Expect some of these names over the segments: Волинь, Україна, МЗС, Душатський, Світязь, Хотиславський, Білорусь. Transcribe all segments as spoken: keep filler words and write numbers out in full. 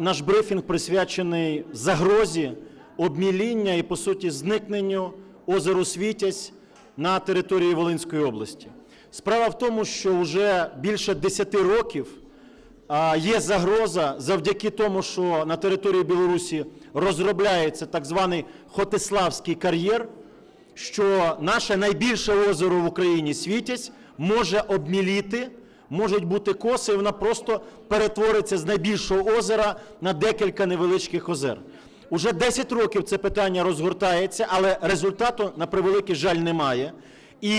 Наш брифінг присвячений загрозі обміління і, по суті, зникненню озеру Світязь на території Волинської області. Справа в тому, що вже більше десяти років є загроза завдяки тому, що на території Білорусі розробляється так званий Хотиславський кар'єр, що наше найбільше озеро в Україні Світязь може обміліти, можуть бути коси, і вона просто перетвориться з найбільшого озера на декілька невеличких озер. Уже десять років це питання розгортається, але результату, на превеликий жаль, немає. І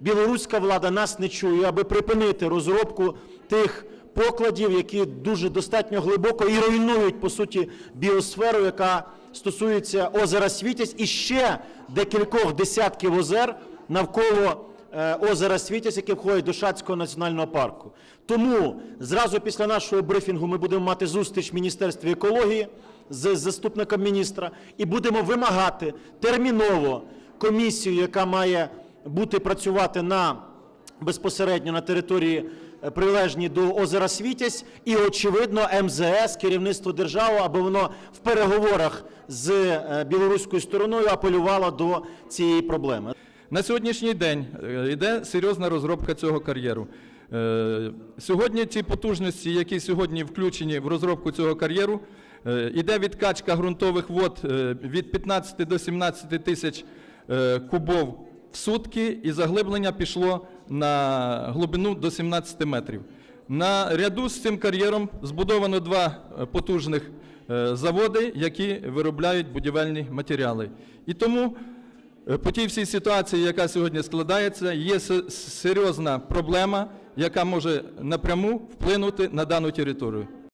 білоруська влада нас не чує, аби припинити розробку тих покладів, які дуже достатньо глибоко і руйнують, по суті, біосферу, яка стосується озера Світязь, і ще декількох десятків озер навколо озера Світязь, яке входить до Душатського національного парку. Тому зразу після нашого брифінгу ми будемо мати зустріч в Міністерстві екології з заступником міністра і будемо вимагати терміново комісію, яка має бути працювати безпосередньо на території, прилежні до озера Світязь, і, очевидно, ем зе ес, керівництво держави, аби воно в переговорах з білоруською стороною апелювало до цієї проблеми. На сьогоднішній день йде серйозна розробка цього кар'єру. Сьогодні ті потужності, які сьогодні включені в розробку цього кар'єру, йде відкачка ґрунтових вод від п'ятнадцяти до сімнадцяти тисяч кубів в сутки, і заглиблення пішло на глибину до сімнадцяти метрів. Наряду з цим кар'єром збудовано два потужних заводи, які виробляють будівельні матеріали. І тому по тій всій ситуації, яка сьогодні складається, є серйозна проблема, яка може напряму вплинути на дану територію.